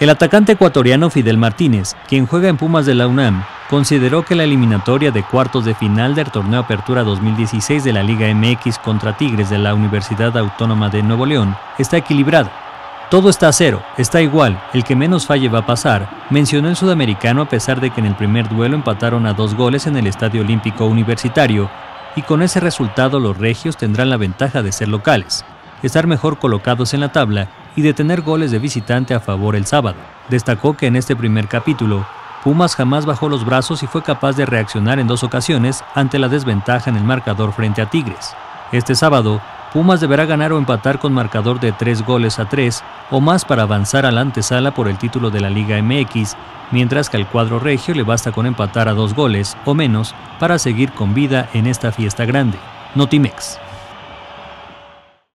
El atacante ecuatoriano Fidel Martínez, quien juega en Pumas de la UNAM, consideró que la eliminatoria de cuartos de final del Torneo Apertura 2016 de la Liga MX contra Tigres de la Universidad Autónoma de Nuevo León está equilibrada. Todo está a cero, está igual, el que menos falle va a pasar, mencionó el sudamericano a pesar de que en el primer duelo empataron a 2 goles en el Estadio Olímpico Universitario y con ese resultado los regios tendrán la ventaja de ser locales, estar mejor colocados en la tabla y de tener goles de visitante a favor el sábado. Destacó que en este primer capítulo, Pumas jamás bajó los brazos y fue capaz de reaccionar en 2 ocasiones ante la desventaja en el marcador frente a Tigres. Este sábado, Pumas deberá ganar o empatar con marcador de 3-3 o más para avanzar a la antesala por el título de la Liga MX, mientras que al cuadro regio le basta con empatar a 2 goles o menos para seguir con vida en esta fiesta grande. Notimex.